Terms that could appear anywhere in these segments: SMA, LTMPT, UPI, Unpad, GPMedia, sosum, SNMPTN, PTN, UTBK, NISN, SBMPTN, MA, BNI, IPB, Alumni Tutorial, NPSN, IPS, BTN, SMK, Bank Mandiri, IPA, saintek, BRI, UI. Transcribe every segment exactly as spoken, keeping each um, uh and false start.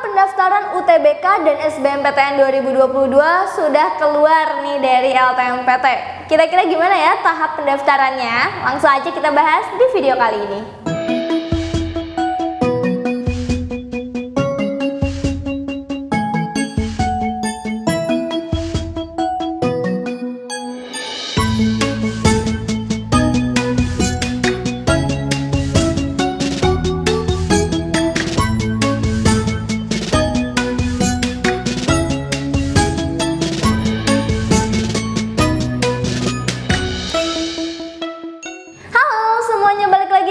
pendaftaran U T B K dan S B M P T N dua ribu dua puluh dua sudah keluar nih dari L T M P T. Kira-kira gimana ya tahap pendaftarannya? Langsung aja kita bahas di video kali ini.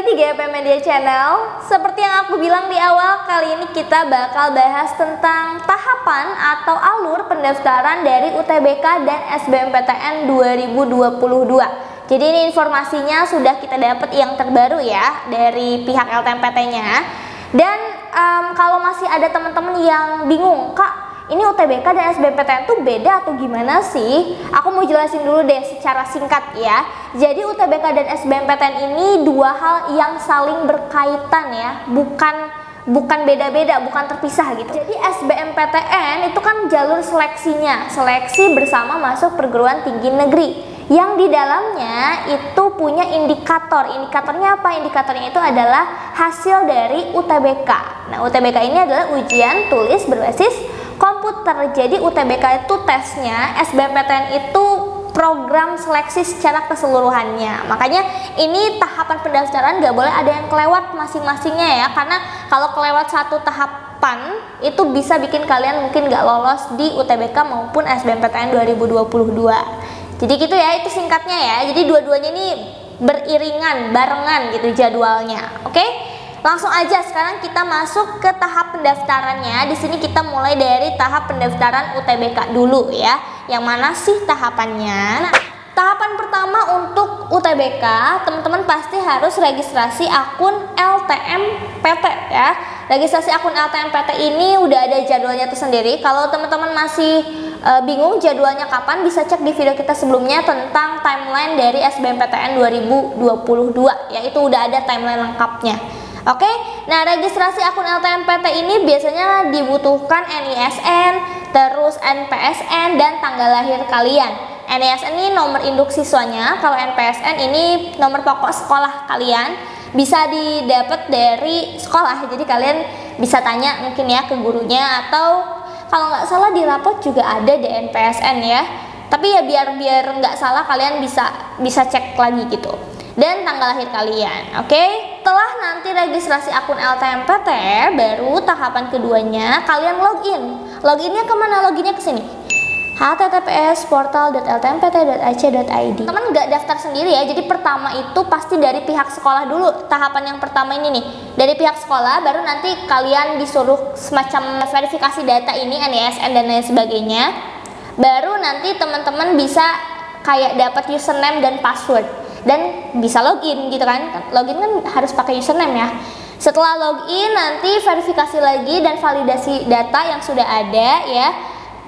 G P Media Channel. Seperti yang aku bilang di awal, kali ini kita bakal bahas tentang tahapan atau alur pendaftaran dari U T B K dan S B M P T N dua ribu dua puluh dua. Jadi ini informasinya sudah kita dapat yang terbaru ya dari pihak L T M P T-nya. Dan um, kalau masih ada teman-teman yang bingung, Kak, ini U T B K dan S B M P T N tuh beda atau gimana sih? Aku mau jelasin dulu deh secara singkat ya. Jadi U T B K dan S B M P T N ini dua hal yang saling berkaitan ya, bukan bukan beda-beda, bukan terpisah gitu. Jadi S B M P T N itu kan jalur seleksinya, seleksi bersama masuk perguruan tinggi negeri, yang di dalamnya itu punya indikator. Indikatornya apa? Indikatornya itu adalah hasil dari U T B K. Nah, U T B K ini adalah ujian tulis berbasis komputer. Jadi U T B K itu tesnya, S B M P T N itu program seleksi secara keseluruhannya. Makanya ini tahapan pendaftaran gak boleh ada yang kelewat masing-masingnya ya, karena kalau kelewat satu tahapan itu bisa bikin kalian mungkin gak lolos di U T B K maupun S B M P T N dua ribu dua puluh dua. Jadi gitu ya, itu singkatnya ya. Jadi dua-duanya ini beriringan, barengan gitu jadwalnya. Oke? Langsung aja sekarang kita masuk ke tahap pendaftarannya. Di sini kita mulai dari tahap pendaftaran U T B K dulu ya. Yang mana sih tahapannya? Nah, tahapan pertama untuk U T B K, teman-teman pasti harus registrasi akun L T M P T ya. Registrasi akun L T M P T ini udah ada jadwalnya tersendiri. Kalau teman-teman masih e, bingung jadwalnya kapan, bisa cek di video kita sebelumnya tentang timeline dari S B M P T N dua ribu dua puluh dua. Ya, itu udah ada timeline lengkapnya. Oke, nah registrasi akun L T M P T ini biasanya dibutuhkan N I S N, terus N P S N, dan tanggal lahir kalian. N I S N ini nomor induk siswanya, kalau N P S N ini nomor pokok sekolah kalian. Bisa didapat dari sekolah, jadi kalian bisa tanya mungkin ya ke gurunya, atau kalau nggak salah di rapot juga ada di N P S N ya. Tapi ya biar biar nggak salah kalian bisa bisa cek lagi gitu. Dan tanggal lahir kalian, oke? Setelah nanti registrasi akun L T M P T, baru tahapan keduanya kalian login. Loginnya kemana? Loginnya ke sini. h t t p s portal dot l t m p t dot a c dot i d. Teman nggak daftar sendiri ya, jadi pertama itu pasti dari pihak sekolah dulu. Tahapan yang pertama ini nih, dari pihak sekolah, baru nanti kalian disuruh semacam verifikasi data ini, N I S N dan lain sebagainya. Baru nanti teman-teman bisa kayak dapat username dan password, dan bisa login gitu kan. Login kan harus pakai username ya. Setelah login nanti verifikasi lagi dan validasi data yang sudah ada ya.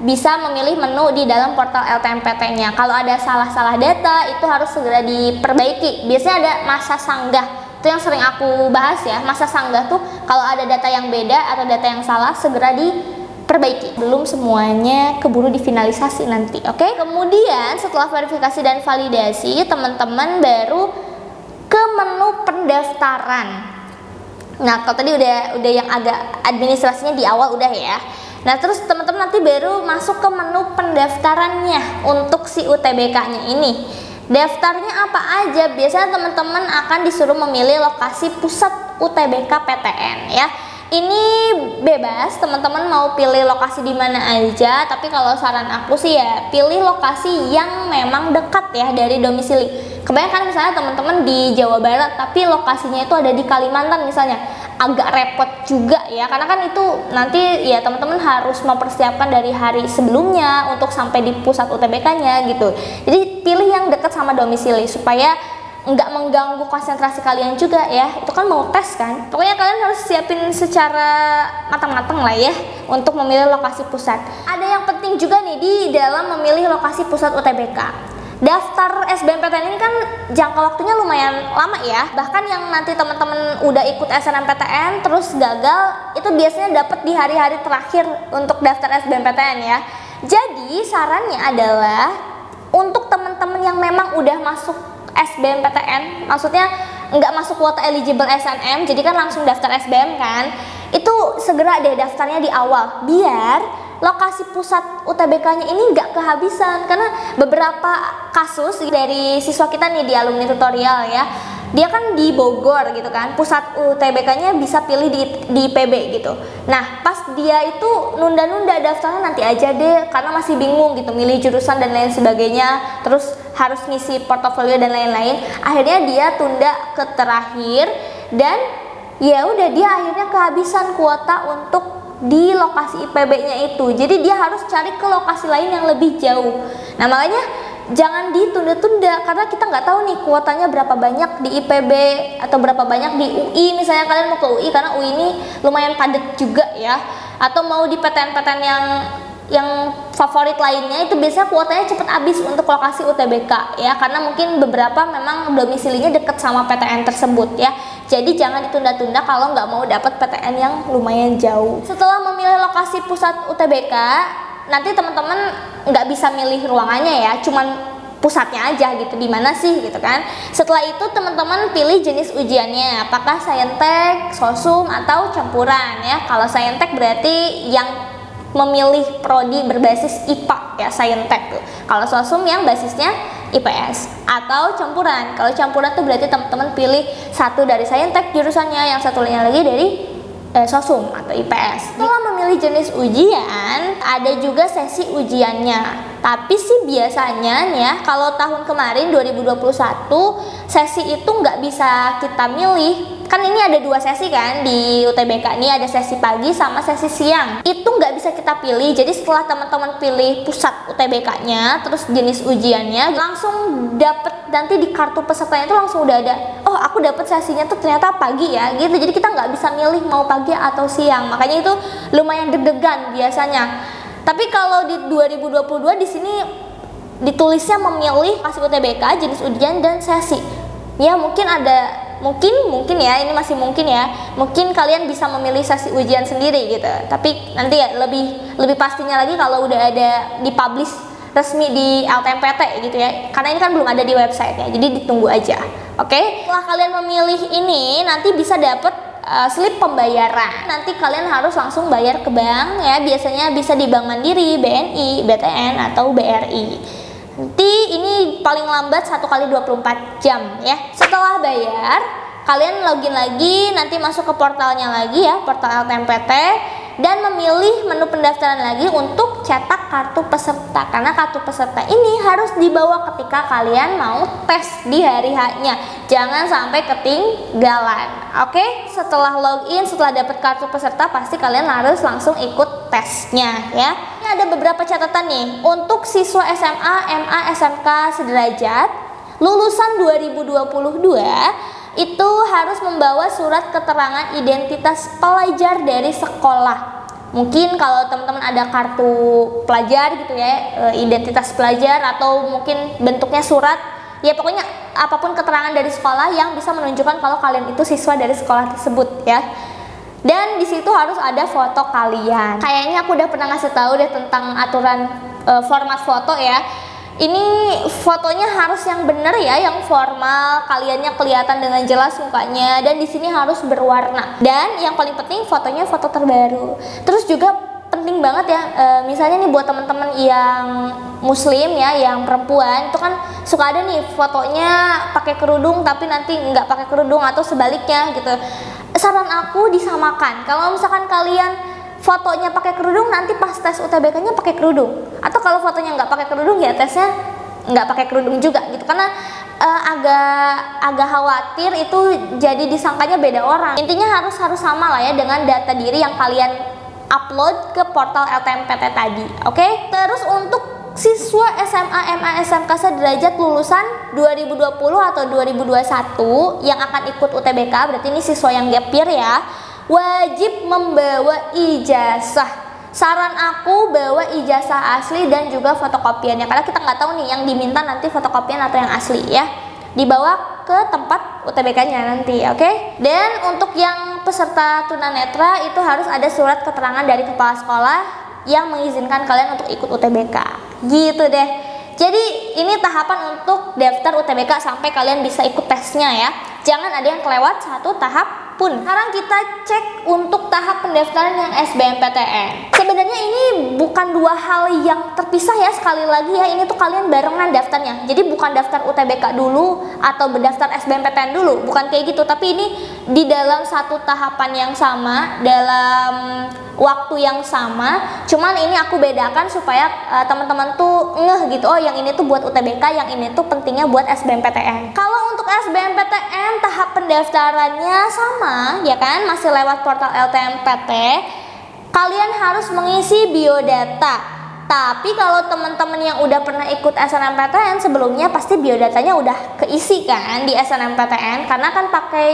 Bisa memilih menu di dalam portal L T M P T-nya. Kalau ada salah-salah data itu harus segera diperbaiki. Biasanya ada masa sanggah, itu yang sering aku bahas ya. Masa sanggah tuh kalau ada data yang beda atau data yang salah segera di perbaiki. Belum semuanya keburu difinalisasi nanti, oke? Okay? Kemudian setelah verifikasi dan validasi, teman-teman baru ke menu pendaftaran. Nah, kalau tadi udah udah yang agak administrasinya di awal udah ya. Nah, terus teman-teman nanti baru masuk ke menu pendaftarannya untuk si U T B K-nya ini. Daftarnya apa aja? Biasanya teman-teman akan disuruh memilih lokasi pusat U T B K P T N ya. Ini bebas, teman-teman mau pilih lokasi di mana aja, tapi kalau saran aku sih ya pilih lokasi yang memang dekat ya dari domisili. Kebanyakan misalnya teman-teman di Jawa Barat tapi lokasinya itu ada di Kalimantan misalnya, agak repot juga ya, karena kan itu nanti ya teman-teman harus mempersiapkan dari hari sebelumnya untuk sampai di pusat U T B K-nya gitu. Jadi pilih yang dekat sama domisili supaya nggak mengganggu konsentrasi kalian juga ya, itu kan mau tes kan. Pokoknya kalian harus siapin secara matang-matang lah ya untuk memilih lokasi pusat. Ada yang penting juga nih di dalam memilih lokasi pusat U T B K, Daftar S B M P T N ini kan jangka waktunya lumayan lama ya. Bahkan yang nanti teman-teman udah ikut S N M P T N terus gagal, itu biasanya dapat di hari-hari terakhir untuk daftar S B M P T N ya. Jadi sarannya adalah untuk teman-teman yang memang udah masuk S B M P T N, maksudnya nggak masuk kuota eligible S N M, jadi kan langsung daftar S B M kan, itu segera deh daftarnya di awal biar lokasi pusat U T B K-nya ini nggak kehabisan. Karena beberapa kasus dari siswa kita nih di Alumni Tutorial ya, dia kan di Bogor gitu kan, pusat U T B K-nya bisa pilih di, di I P B gitu. Nah pas dia itu nunda-nunda daftarnya, nanti aja deh karena masih bingung gitu milih jurusan dan lain sebagainya, terus harus ngisi portofolio dan lain-lain, akhirnya dia tunda ke terakhir dan ya udah dia akhirnya kehabisan kuota untuk di lokasi I P B-nya itu. Jadi dia harus cari ke lokasi lain yang lebih jauh. Nah makanya jangan ditunda-tunda, karena kita nggak tahu nih kuotanya berapa banyak di I P B atau berapa banyak di U I. Misalnya kalian mau ke U I karena U I ini lumayan padat juga ya, atau mau di P T N-P T N yang yang favorit lainnya, itu biasanya kuotanya cepat habis untuk lokasi U T B K ya, karena mungkin beberapa memang domisilinya dekat sama P T N tersebut ya. Jadi jangan ditunda-tunda kalau nggak mau dapat P T N yang lumayan jauh. Setelah memilih lokasi pusat U T B K, nanti teman-teman nggak bisa milih ruangannya ya, cuman pusatnya aja gitu, di mana sih gitu kan. Setelah itu teman-teman pilih jenis ujiannya, apakah saintek, sosum, atau campuran ya. Kalau saintek berarti yang memilih prodi berbasis I P A ya, saintek tuh. Kalau sosum yang basisnya I P S atau campuran. Kalau campuran tuh berarti teman-teman pilih satu dari saintek jurusannya, yang satunya lagi dari eh, sosum atau I P S. Setelah memilih jenis ujian, ada juga sesi ujiannya. Tapi sih biasanya ya, kalau tahun kemarin dua ribu dua puluh satu sesi itu nggak bisa kita milih. Kan ini ada dua sesi kan di U T B K ini, ada sesi pagi sama sesi siang. Itu nggak bisa kita pilih. Jadi setelah teman-teman pilih pusat U T B K-nya, terus jenis ujiannya, langsung dapet nanti di kartu pesertanya itu langsung udah ada, oh aku dapet sesinya tuh ternyata pagi ya gitu. Jadi kita nggak bisa milih mau pagi atau siang. Makanya itu lumayan deg-degan biasanya. Tapi kalau di dua ribu dua puluh dua di sini ditulisnya memilih kasih U T B K, jenis ujian dan sesi. Ya mungkin ada mungkin mungkin ya, ini masih mungkin ya. Mungkin kalian bisa memilih sesi ujian sendiri gitu. Tapi nanti ya lebih lebih pastinya lagi kalau udah ada dipublish resmi di L T M P T gitu ya. Karena ini kan belum ada di website-nya. Jadi ditunggu aja. Oke. Okay? Setelah kalian memilih ini, nanti bisa dapet Uh, slip pembayaran. Nanti kalian harus langsung bayar ke bank ya, biasanya bisa di Bank Mandiri, B N I, B T N, atau B R I. Nanti ini paling lambat satu kali dua puluh empat jam ya. Setelah bayar, kalian login lagi, nanti masuk ke portalnya lagi ya, portal L T M P T, dan memilih menu pendaftaran lagi untuk cetak kartu peserta, karena kartu peserta ini harus dibawa ketika kalian mau tes di hari H-nya, jangan sampai ketinggalan. Oke, setelah login, setelah dapat kartu peserta, pasti kalian harus langsung ikut tesnya ya. Ini ada beberapa catatan nih untuk siswa S M A, M A, S M K sederajat lulusan dua ribu dua puluh dua. Itu harus membawa surat keterangan identitas pelajar dari sekolah. Mungkin kalau teman-teman ada kartu pelajar gitu ya, identitas pelajar, atau mungkin bentuknya surat ya, pokoknya apapun keterangan dari sekolah yang bisa menunjukkan kalau kalian itu siswa dari sekolah tersebut ya. Dan di situ harus ada foto kalian. Kayaknya aku udah pernah ngasih tahu deh tentang aturan e, format foto ya. Ini fotonya harus yang bener ya, yang formal, kaliannya kelihatan dengan jelas mukanya, dan di sini harus berwarna. Dan yang paling penting fotonya foto terbaru. Terus juga penting banget ya, e, misalnya nih buat teman-teman yang muslim ya, yang perempuan itu kan suka ada nih fotonya pakai kerudung tapi nanti nggak pakai kerudung atau sebaliknya gitu. Saran aku disamakan. Kalau misalkan kalian fotonya pakai kerudung, nanti pas tes U T B K-nya pakai kerudung. Atau kalau fotonya nggak pakai kerudung, ya tesnya nggak pakai kerudung juga gitu. Karena e, agak agak khawatir itu jadi disangkanya beda orang. Intinya harus harus sama lah ya dengan data diri yang kalian upload ke portal L T M P T tadi. Oke? Okay? Terus untuk siswa S M A, M A, S M K sederajat lulusan dua ribu dua puluh atau dua ribu dua puluh satu yang akan ikut U T B K, berarti ini siswa yang gap year ya, wajib membawa ijazah Saran aku bawa ijazah asli dan juga fotokopiannya, karena kita nggak tahu nih yang diminta nanti fotokopian atau yang asli ya. Dibawa ke tempat U T B K-nya nanti, oke? Okay? Dan untuk yang peserta tunanetra itu harus ada surat keterangan dari kepala sekolah yang mengizinkan kalian untuk ikut U T B K. Gitu deh. Jadi ini tahapan untuk daftar U T B K sampai kalian bisa ikut tesnya ya. Jangan ada yang kelewat satu tahap pun. Sekarang kita cek untuk tahap pendaftaran yang S B M P T N. Sebenarnya ini bukan dua hal yang terpisah ya, sekali lagi ya, ini tuh kalian barengan daftarnya. Jadi bukan daftar U T B K dulu atau berdaftar S B M P T N dulu, bukan kayak gitu, tapi ini di dalam satu tahapan yang sama, dalam waktu yang sama. Cuman ini aku bedakan supaya uh, teman-teman tuh ngeh gitu, oh yang ini tuh buat U T B K, yang ini tuh pentingnya buat S B M P T N. Kalau untuk S B M P T N tahap pendaftarannya sama ya kan, masih lewat portal L T M P T. Kalian harus mengisi biodata. Tapi kalau teman-teman yang udah pernah ikut S N M P T N sebelumnya pasti biodatanya udah keisi kan di S N M P T N, karena kan pakai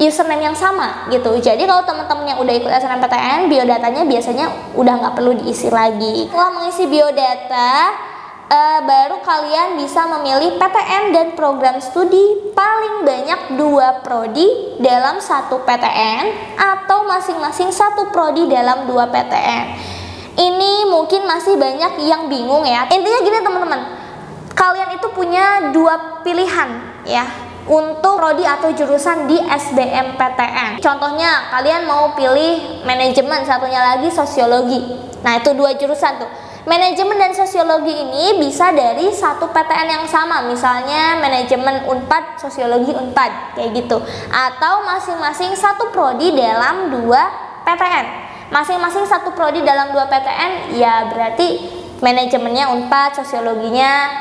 username yang sama gitu. Jadi kalau teman-teman yang udah ikut S N M P T N, biodatanya biasanya udah nggak perlu diisi lagi. Setelah mengisi biodata, eh, baru kalian bisa memilih P T N dan program studi paling banyak dua prodi dalam satu P T N atau masing-masing satu prodi dalam dua P T N. Ini mungkin masih banyak yang bingung ya. Intinya gini teman-teman, kalian itu punya dua pilihan ya untuk prodi atau jurusan di S B M P T N. Contohnya kalian mau pilih manajemen, satunya lagi sosiologi. Nah itu dua jurusan tuh. Manajemen dan sosiologi ini bisa dari satu P T N yang sama, misalnya manajemen Unpad, sosiologi Unpad kayak gitu. Atau masing-masing satu prodi dalam dua P T N. Masing-masing satu prodi dalam dua P T N ya berarti manajemennya Unpad, sosiologinya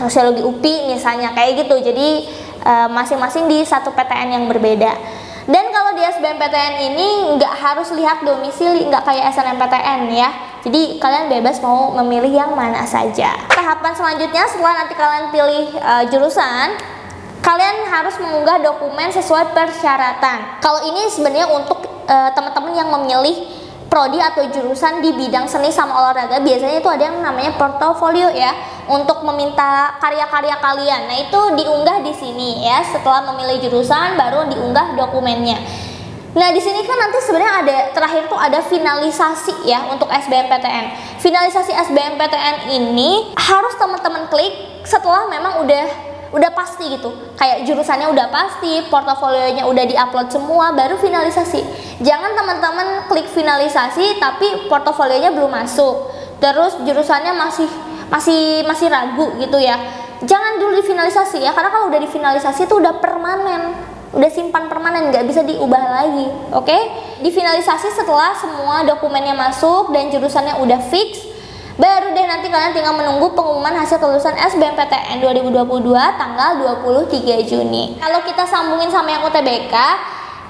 sosiologi U P I misalnya kayak gitu. Jadi masing-masing e, di satu P T N yang berbeda. Dan kalau di S B M P T N ini nggak harus lihat domisili, nggak kayak S N M P T N ya. Jadi kalian bebas mau memilih yang mana saja. Tahapan selanjutnya setelah nanti kalian pilih e, jurusan, kalian harus mengunggah dokumen sesuai persyaratan. Kalau ini sebenarnya untuk e, teman-teman yang memilih prodi atau jurusan di bidang seni sama olahraga, biasanya itu ada yang namanya portofolio ya, untuk meminta karya-karya kalian. Nah itu diunggah di sini ya, setelah memilih jurusan baru diunggah dokumennya. Nah di sini kan nanti sebenarnya ada terakhir tuh ada finalisasi ya untuk S B M P T N. Finalisasi S B M P T N ini harus teman-teman klik setelah memang udah udah pasti gitu, kayak jurusannya udah pasti, portofolionya udah diupload semua, baru finalisasi. Jangan teman-teman klik finalisasi tapi portofolionya belum masuk, terus jurusannya masih masih masih ragu gitu ya. Jangan dulu difinalisasi ya, karena kalau udah difinalisasi itu udah permanen, udah simpan permanen, nggak bisa diubah lagi. Oke, okay? Difinalisasi setelah semua dokumennya masuk dan jurusannya udah fix. Baru deh nanti kalian tinggal menunggu pengumuman hasil kelulusan S B M P T N dua ribu dua puluh dua tanggal dua puluh tiga Juni. Kalau kita sambungin sama yang U T B K,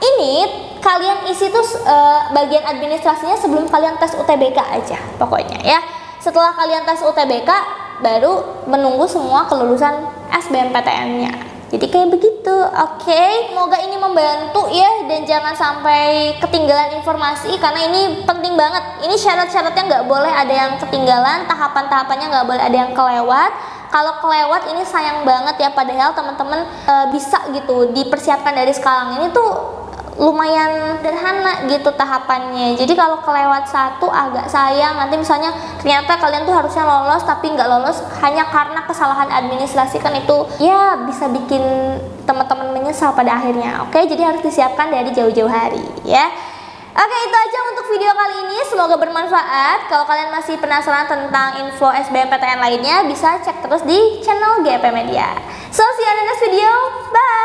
ini kalian isi tuh e, bagian administrasinya sebelum kalian tes U T B K aja pokoknya ya. Setelah kalian tes U T B K, baru menunggu semua kelulusan S B M P T N-nya. Jadi kayak begitu, oke. Okay. Semoga ini membantu ya, dan jangan sampai ketinggalan informasi karena ini penting banget. Ini syarat-syaratnya nggak boleh ada yang ketinggalan, tahapan-tahapannya nggak boleh ada yang kelewat. Kalau kelewat ini sayang banget ya, padahal teman-teman e, bisa gitu dipersiapkan dari sekarang. Ini tuh lumayan sederhana gitu tahapannya. Jadi kalau kelewat satu agak sayang, nanti misalnya ternyata kalian tuh harusnya lolos tapi nggak lolos hanya karena kesalahan administrasi, kan itu ya bisa bikin teman-teman menyesal pada akhirnya. Oke, jadi harus disiapkan dari jauh-jauh hari ya. Oke, itu aja untuk video kali ini, semoga bermanfaat. Kalau kalian masih penasaran tentang info S B M P T N lainnya, bisa cek terus di channel G P Media. So, see you on the next video, bye!